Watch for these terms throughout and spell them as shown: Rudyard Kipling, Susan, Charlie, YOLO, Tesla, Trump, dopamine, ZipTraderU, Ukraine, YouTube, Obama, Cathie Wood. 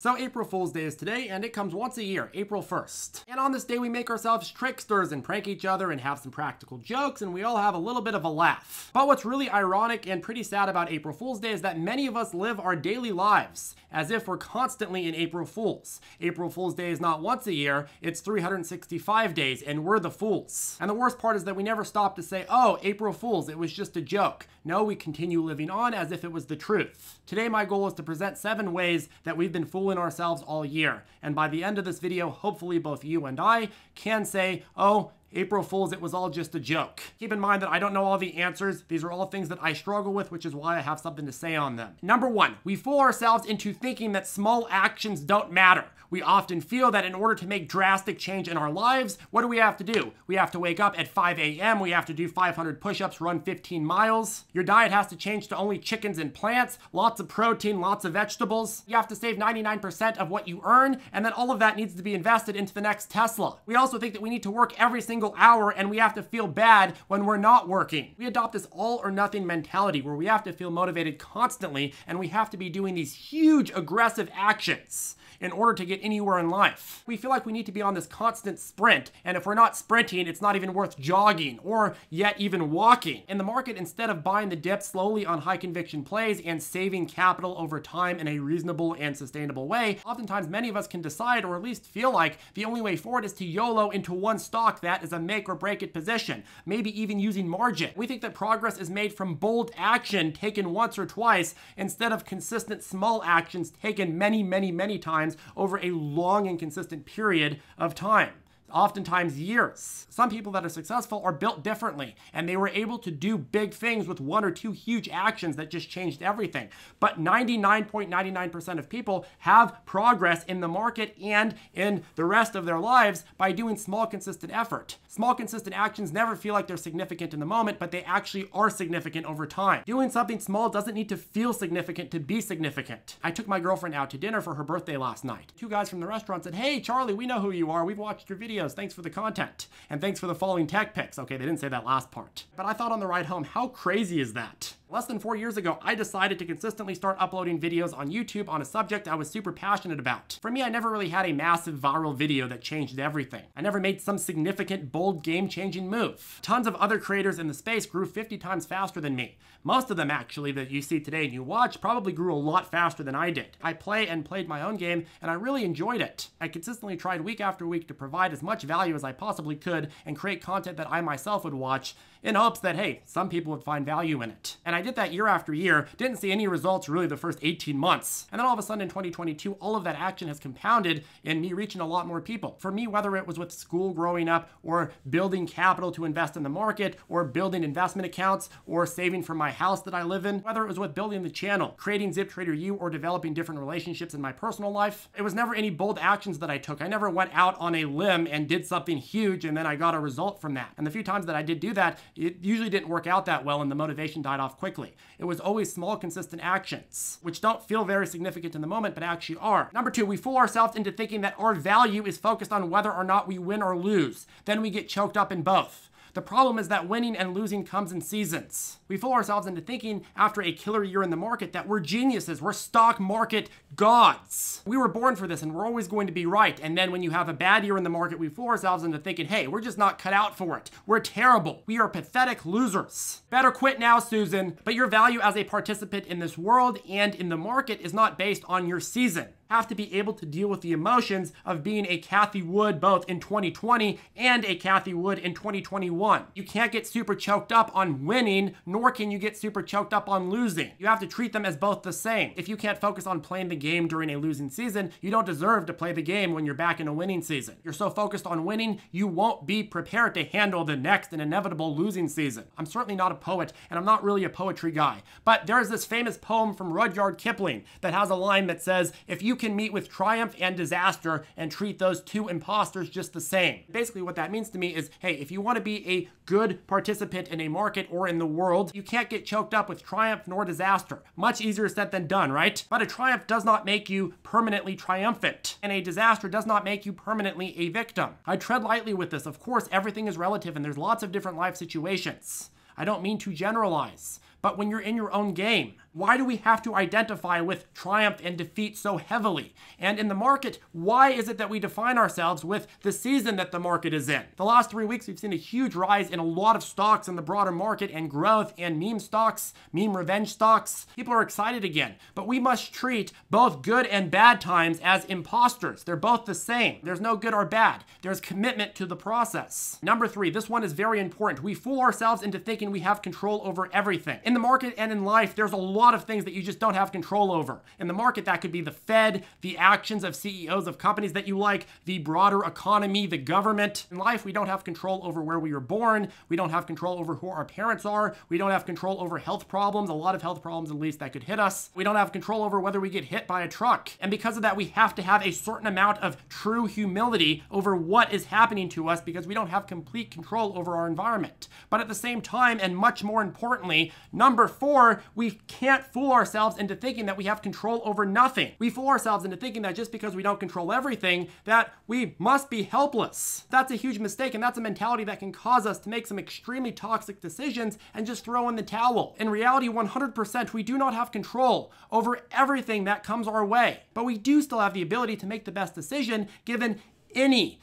So April Fool's Day is today, and it comes once a year, April 1st. And on this day, we make ourselves tricksters and prank each other and have some practical jokes, and we all have a little bit of a laugh. But what's really ironic and pretty sad about April Fool's Day is that many of us live our daily lives as if we're constantly in April Fools. April Fool's Day is not once a year, it's 365 days, and we're the fools. And the worst part is that we never stop to say, oh, April Fools, it was just a joke. No, we continue living on as if it was the truth. Today, my goal is to present 7 ways that we've been fooling ourselves all year. And by the end of this video, hopefully both you and I can say, oh, April Fools, it was all just a joke. Keep in mind that I don't know all the answers. These are all things that I struggle with, which is why I have something to say on them. Number 1, we fool ourselves into thinking that small actions don't matter. We often feel that in order to make drastic change in our lives, what do we have to do? We have to wake up at 5 a.m., we have to do 500 push-ups, run 15 miles. Your diet has to change to only chickens and plants, lots of protein, lots of vegetables. You have to save 99% of what you earn, and then all of that needs to be invested into the next Tesla. We also think that we need to work every single hour and we have to feel bad when we're not working. We adopt this all or nothing mentality where we have to feel motivated constantly and we have to be doing these huge aggressive actions in order to get anywhere in life. We feel like we need to be on this constant sprint, and if we're not sprinting, it's not even worth jogging or yet even walking. In the market, instead of buying the dip slowly on high conviction plays and saving capital over time in a reasonable and sustainable way, oftentimes many of us can decide or at least feel like the only way forward is to YOLO into one stock that is a make or break it position, maybe even using margin. We think that progress is made from bold action taken once or twice instead of consistent small actions taken many, many, many times over a long and consistent period of time, oftentimes years. Some people that are successful are built differently, and they were able to do big things with 1 or 2 huge actions that just changed everything. But 99.99% of people have progress in the market and in the rest of their lives by doing small, consistent effort. Small, consistent actions never feel like they're significant in the moment, but they actually are significant over time. Doing something small doesn't need to feel significant to be significant. I took my girlfriend out to dinner for her birthday last night. 2 guys from the restaurant said, hey, Charlie, we know who you are. We've watched your video. Thanks for the content. And thanks for the following tech picks. Okay, they didn't say that last part. But I thought on the ride home, how crazy is that? Less than 4 years ago, I decided to consistently start uploading videos on YouTube on a subject I was super passionate about. For me, I never really had a massive viral video that changed everything. I never made some significant, bold, game-changing move. Tons of other creators in the space grew 50 times faster than me. Most of them, actually, that you see today and you watch probably grew a lot faster than I did. I played my own game, and I really enjoyed it. I consistently tried week after week to provide as much value as I possibly could and create content that I myself would watch in hopes that, hey, some people would find value in it. And I did that year after year, didn't see any results really the first 18 months. And then all of a sudden in 2022, all of that action has compounded in me reaching a lot more people. For me, whether it was with school growing up or building capital to invest in the market or building investment accounts or saving for my house that I live in, whether it was with building the channel, creating ZipTraderU, or developing different relationships in my personal life, it was never any bold actions that I took. I never went out on a limb and did something huge and then I got a result from that. And the few times that I did do that, it usually didn't work out that well and the motivation died off quickly. It was always small, consistent actions, which don't feel very significant in the moment, but actually are. Number 2, we fool ourselves into thinking that our value is focused on whether or not we win or lose. Then we get choked up in both. The problem is that winning and losing comes in seasons. We fool ourselves into thinking after a killer year in the market that we're geniuses, we're stock market gods. We were born for this and we're always going to be right. And then when you have a bad year in the market, we fool ourselves into thinking, hey, we're just not cut out for it. We're terrible. We are pathetic losers. Better quit now, Susan. But your value as a participant in this world and in the market is not based on your season. Have to be able to deal with the emotions of being a Cathie Wood both in 2020 and a Cathie Wood in 2021. You can't get super choked up on winning, nor can you get super choked up on losing. You have to treat them as both the same. If you can't focus on playing the game during a losing season, you don't deserve to play the game when you're back in a winning season. You're so focused on winning, you won't be prepared to handle the next and inevitable losing season. I'm certainly not a poet, and I'm not really a poetry guy, but there's this famous poem from Rudyard Kipling that has a line that says, if you can meet with triumph and disaster and treat those two imposters just the same. Basically what that means to me is, hey, if you want to be a good participant in a market or in the world, you can't get choked up with triumph nor disaster. Much easier said than done, right? But a triumph does not make you permanently triumphant, and a disaster does not make you permanently a victim. I tread lightly with this. Of course, everything is relative and there's lots of different life situations. I don't mean to generalize, but when you're in your own game, Why do we have to identify with triumph and defeat so heavily? And in the market, why is it that we define ourselves with the season that the market is in? The last 3 weeks, we've seen a huge rise in a lot of stocks in the broader market, and growth and meme stocks, meme revenge stocks. People are excited again, but we must treat both good and bad times as imposters. They're both the same. There's no good or bad. There's commitment to the process. Number 3, this one is very important. We fool ourselves into thinking we have control over everything. In the market and in life, there's a lot of things that you just don't have control over. In the market, that could be the Fed, the actions of CEOs of companies that you like, the broader economy, the government. In life, we don't have control over where we were born. We don't have control over who our parents are. We don't have control over health problems, a lot of health problems at least that could hit us. We don't have control over whether we get hit by a truck. And because of that, we have to have a certain amount of true humility over what is happening to us, because we don't have complete control over our environment. But at the same time, and much more importantly, number 4, we can't fool ourselves into thinking that we have control over nothing. We fool ourselves into thinking that just because we don't control everything, that we must be helpless. That's a huge mistake, and that's a mentality that can cause us to make some extremely toxic decisions and just throw in the towel. In reality, 100%, we do not have control over everything that comes our way, but we do still have the ability to make the best decision given any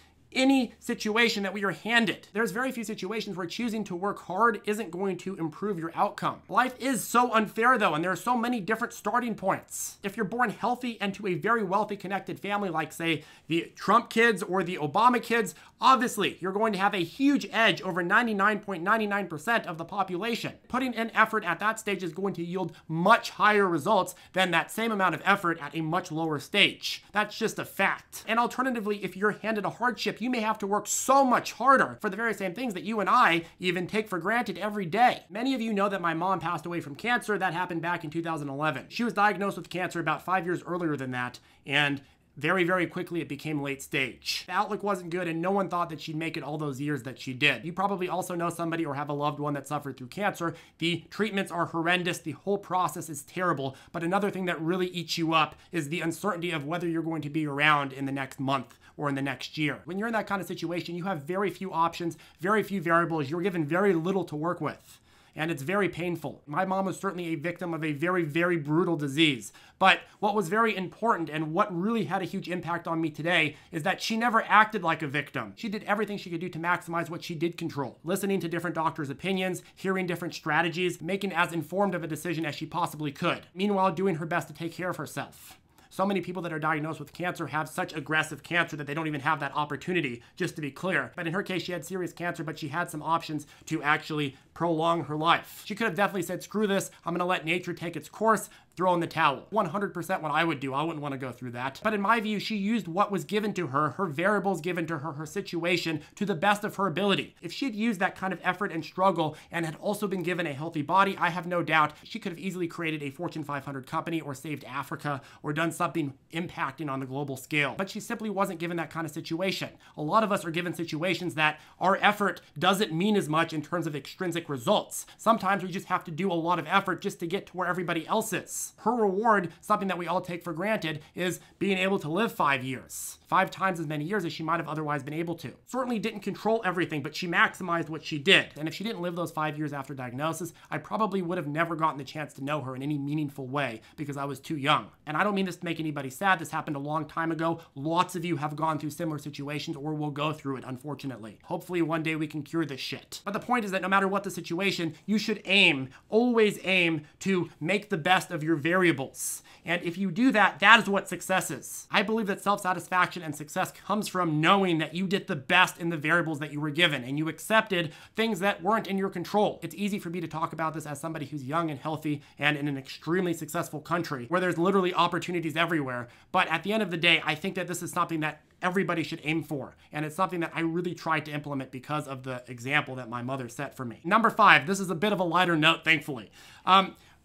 situation that we are handed. There's very few situations where choosing to work hard isn't going to improve your outcome. Life is so unfair though, and there are so many different starting points. If you're born healthy and to a very wealthy, connected family, like say the Trump kids or the Obama kids, obviously you're going to have a huge edge over 99.99% of the population. Putting in effort at that stage is going to yield much higher results than that same amount of effort at a much lower stage. That's just a fact. And alternatively, if you're handed a hardship, you may have to work so much harder for the very same things that you and I even take for granted every day. Many of you know that my mom passed away from cancer. That happened back in 2011. She was diagnosed with cancer about 5 years earlier than that, and very, very quickly, it became late stage. The outlook wasn't good, and no one thought that she'd make it all those years that she did. You probably also know somebody or have a loved one that suffered through cancer. The treatments are horrendous. The whole process is terrible. But another thing that really eats you up is the uncertainty of whether you're going to be around in the next month or in the next year. When you're in that kind of situation, you have very few options, very few variables. You're given very little to work with, and it's very painful. My mom was certainly a victim of a very, very brutal disease. But what was very important and what really had a huge impact on me today is that she never acted like a victim. She did everything she could do to maximize what she did control. Listening to different doctors' opinions, hearing different strategies, making as informed of a decision as she possibly could. Meanwhile, doing her best to take care of herself. So many people that are diagnosed with cancer have such aggressive cancer that they don't even have that opportunity, just to be clear. But in her case, she had serious cancer, but she had some options to actually prolong her life. She could have definitely said, screw this, I'm gonna let nature take its course, throw in the towel. 100% what I would do. I wouldn't want to go through that. But in my view, she used what was given to her, her variables given to her, her situation, to the best of her ability. If she had used that kind of effort and struggle and had also been given a healthy body, I have no doubt she could have easily created a Fortune 500 company or saved Africa or done something impacting on the global scale. But she simply wasn't given that kind of situation. A lot of us are given situations that our effort doesn't mean as much in terms of extrinsic results. Sometimes we just have to do a lot of effort just to get to where everybody else is. Her reward, something that we all take for granted, is being able to live 5 years. 5 times as many years as she might have otherwise been able to. Certainly didn't control everything, but she maximized what she did. And if she didn't live those 5 years after diagnosis, I probably would have never gotten the chance to know her in any meaningful way because I was too young. And I don't mean this to make anybody sad. This happened a long time ago. Lots of you have gone through similar situations or will go through it, unfortunately. Hopefully one day we can cure this shit. But the point is that no matter what the situation, you should aim, always aim to make the best of your variables. And if you do that, that is what success is. I believe that self-satisfaction and success comes from knowing that you did the best in the variables that you were given and you accepted things that weren't in your control. It's easy for me to talk about this as somebody who's young and healthy and in an extremely successful country where there's literally opportunities everywhere. But at the end of the day, I think that this is something that everybody should aim for. And it's something that I really tried to implement because of the example that my mother set for me. Number 5, this is a bit of a lighter note, thankfully.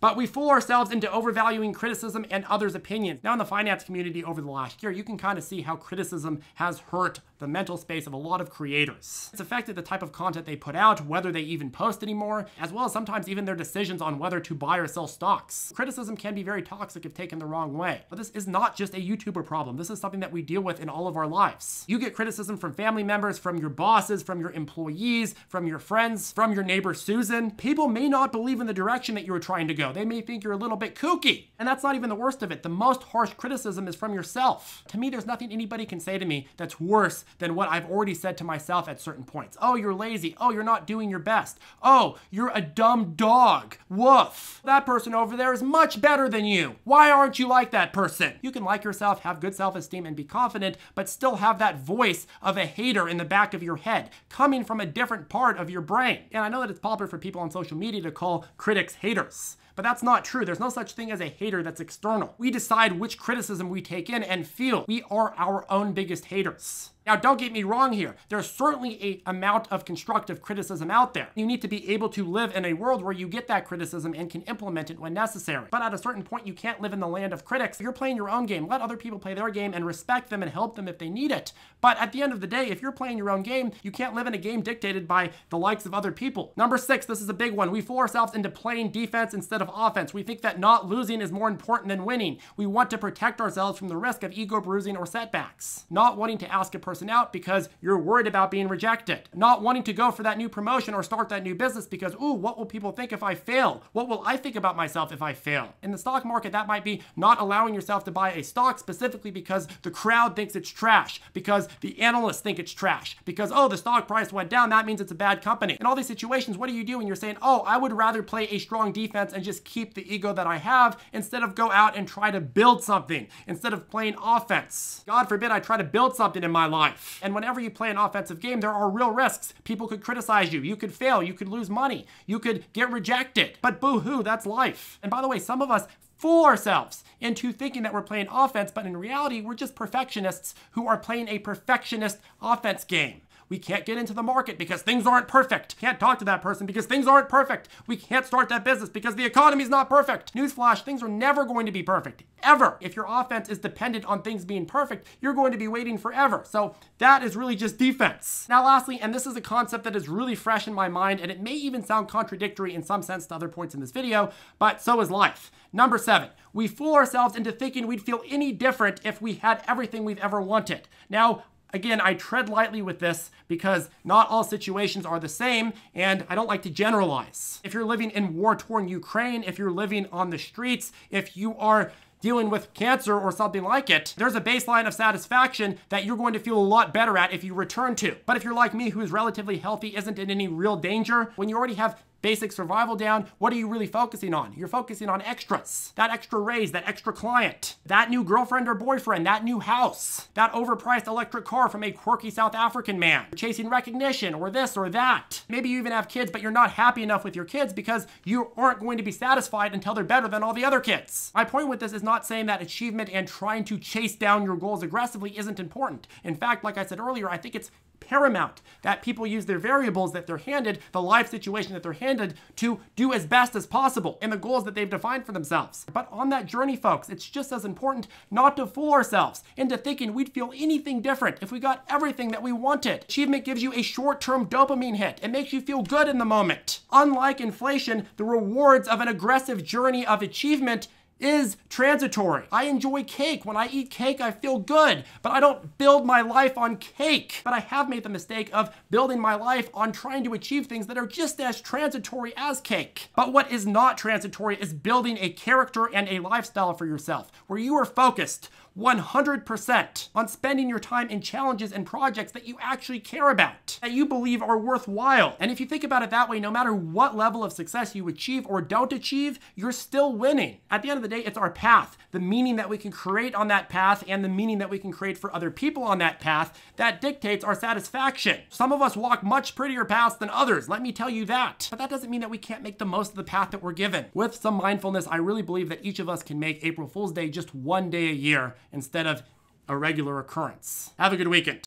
But we fool ourselves into overvaluing criticism and others' opinions. Now in the finance community over the last year, you can kind of see how criticism has hurt the mental space of a lot of creators. It's affected the type of content they put out, whether they even post anymore, as well as sometimes even their decisions on whether to buy or sell stocks. Criticism can be very toxic if taken the wrong way. But this is not just a YouTuber problem. This is something that we deal with in all of our lives. You get criticism from family members, from your bosses, from your employees, from your friends, from your neighbor Susan. People may not believe in the direction that you were trying to go. video. They may think you're a little bit kooky. And that's not even the worst of it. The most harsh criticism is from yourself. To me, there's nothing anybody can say to me that's worse than what I've already said to myself at certain points. Oh, you're lazy. Oh, you're not doing your best. Oh, you're a dumb dog. Woof. That person over there is much better than you. Why aren't you like that person? You can like yourself, have good self-esteem, and be confident, but still have that voice of a hater in the back of your head, coming from a different part of your brain. And I know that it's popular for people on social media to call critics haters, but that's not true. There's no such thing as a hater that's external. We decide which criticism we take in and feel. We are our own biggest haters. Now, don't get me wrong here. There's certainly an amount of constructive criticism out there. You need to be able to live in a world where you get that criticism and can implement it when necessary. But at a certain point, you can't live in the land of critics. You're playing your own game. Let other people play their game and respect them and help them if they need it. But at the end of the day, if you're playing your own game, you can't live in a game dictated by the likes of other people. Number 6, this is a big one. We fool ourselves into playing defense instead of offense. We think that not losing is more important than winning. We want to protect ourselves from the risk of ego bruising or setbacks. Not wanting to ask a person out because you're worried about being rejected. Not wanting to go for that new promotion or start that new business because, ooh, what will people think if I fail? What will I think about myself if I fail? In the stock market, that might be not allowing yourself to buy a stock specifically because the crowd thinks it's trash, because the analysts think it's trash, because, oh, the stock price went down, that means it's a bad company. In all these situations, what do you do when you're saying, oh, I would rather play a strong defense and just keep the ego that I have instead of go out and try to build something, instead of playing offense? God forbid I try to build something in my life. And whenever you play an offensive game, there are real risks. People could criticize you. You could fail. You could lose money. You could get rejected. But boo-hoo, that's life. And by the way, some of us fool ourselves into thinking that we're playing offense, but in reality, we're just perfectionists who are playing a perfectionist offense game. We can't get into the market because things aren't perfect. Can't talk to that person because things aren't perfect. We can't start that business because the economy's not perfect. Newsflash, things are never going to be perfect, ever. If your offense is dependent on things being perfect, you're going to be waiting forever. So that is really just defense. Now lastly, and this is a concept that is really fresh in my mind, and it may even sound contradictory in some sense to other points in this video, but so is life. Number 7, we fool ourselves into thinking we'd feel any different if we had everything we've ever wanted. Now, again, I tread lightly with this because not all situations are the same, and I don't like to generalize. If you're living in war-torn Ukraine, if you're living on the streets, if you are dealing with cancer or something like it, there's a baseline of satisfaction that you're going to feel a lot better at if you return to. But if you're like me, who is relatively healthy, isn't in any real danger, when you already have basic survival down, what are you really focusing on? You're focusing on extras. That extra raise, that extra client, that new girlfriend or boyfriend, that new house, that overpriced electric car from a quirky South African man. You're chasing recognition or this or that. Maybe you even have kids, but you're not happy enough with your kids because you aren't going to be satisfied until they're better than all the other kids. My point with this is not saying that achievement and trying to chase down your goals aggressively isn't important. In fact, like I said earlier, I think it's paramount that people use their variables that they're handed, the life situation that they're handed, to do as best as possible in the goals that they've defined for themselves. But on that journey, folks, it's just as important not to fool ourselves into thinking we'd feel anything different if we got everything that we wanted. Achievement gives you a short-term dopamine hit. It makes you feel good in the moment. Unlike inflation, the rewards of an aggressive journey of achievement is transitory. I enjoy cake. When I eat cake, I feel good, but I don't build my life on cake. But I have made the mistake of building my life on trying to achieve things that are just as transitory as cake. But what is not transitory is building a character and a lifestyle for yourself, where you are focused 100% on spending your time in challenges and projects that you actually care about, that you believe are worthwhile. And if you think about it that way, no matter what level of success you achieve or don't achieve, you're still winning. At the end of the day, it's our path, the meaning that we can create on that path and the meaning that we can create for other people on that path that dictates our satisfaction. Some of us walk much prettier paths than others, let me tell you that. But that doesn't mean that we can't make the most of the path that we're given. With some mindfulness, I really believe that each of us can make April Fool's Day just one day a year instead of a regular occurrence. Have a good weekend.